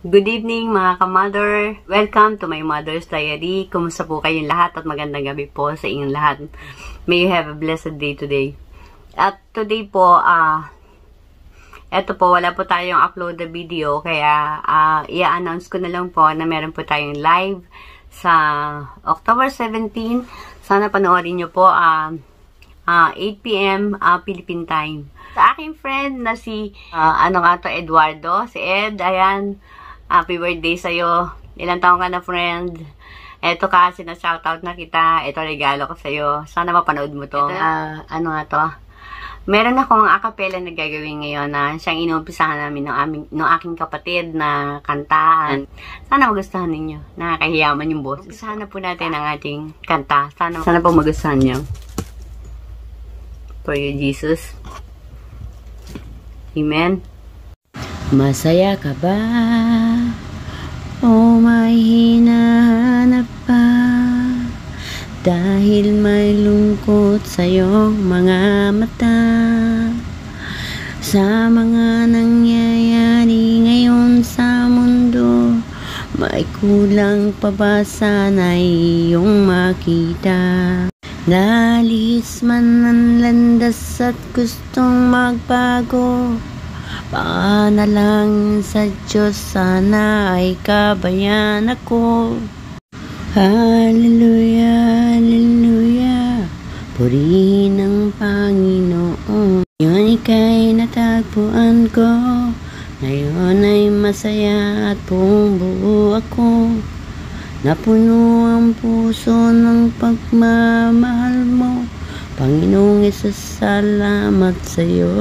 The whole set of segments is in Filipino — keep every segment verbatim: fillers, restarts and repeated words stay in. Good evening mga ka-mother! Welcome to my mother's diary. Kumusta po kayong lahat at magandang gabi po sa inyong lahat. May you have a blessed day today. At today po, ah, uh, eto po, wala po tayong upload na video. Kaya, uh, i-announce ko na lang po na meron po tayong live sa October seventeenth. Sana panoorin nyo po, ah, uh, uh, eight p m uh, Philippine time. Sa aking friend na si, uh, ano nga to, Eduardo. Si Ed, ayan. Happy birthday sa'yo. Ilang taong ka na, friend. Eto ka, sinashoutout na kita. Eto, regalo ko sa'yo. Sana mapanood mo to. Ito, uh, ano nga to? Meron akong acapella na gagawin ngayon na siyang inuumpisahan namin ng, aming, ng aking kapatid na kantaan. Sana magustuhan ninyo. Nakakahiyaman yung boses. Umpisahan na po natin ang ating kanta. Sana, sana po magustuhan nyo. For you, Jesus. Amen. Masaya ka ba? O may hinahanap pa? Dahil may lungkot sa iyong mga mata. Sa mga nangyayari ngayon sa mundo, may kulang pa ba sana iyong makita? Nalihis man ang landas at gustong magbago, panalangin sa Diyos, sana ay kabayan ako. Hallelujah, hallelujah, purihin ang Panginoon. Ngayon ika'y natagpuan ko, ngayon ay masaya at buong buo ako. Napuno ang puso ng pagmamahal mo, Panginoong Hesus, salamat sa iyo.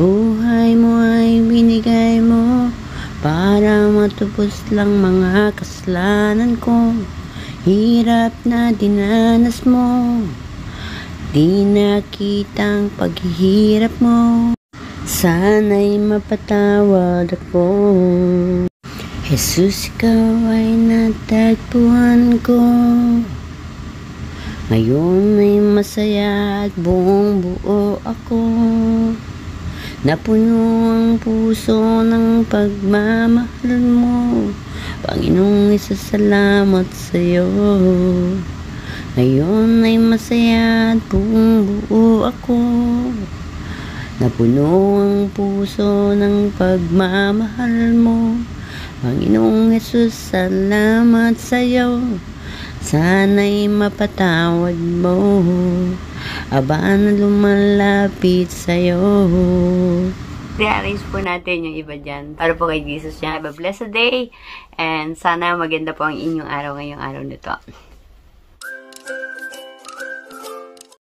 Buhay mo ay binigay mo para matubos lang mga kasalanan ko. Hirap na dinanas mo, di nakitang paghihirap mo. Sana'y mapatawad ako. Jesus, ikaw ay natagpuan ko, ngayon ay masaya at buong buo ako. Napuno ang puso ng pagmamahal mo, Panginoong Hesus, salamat sa iyo. Ngayon ay masaya at buong buo ako. Napuno ang puso ng pagmamahal mo, Panginoong Hesus, salamat sa iyo. Sana'y mapatawad mo, Aba na lumalapit sa iyo. I-arrange po natin yung iba dyan. Para po kay Jesus yan. Have a blessed day. And sana maganda po ang inyong araw ngayong araw nito.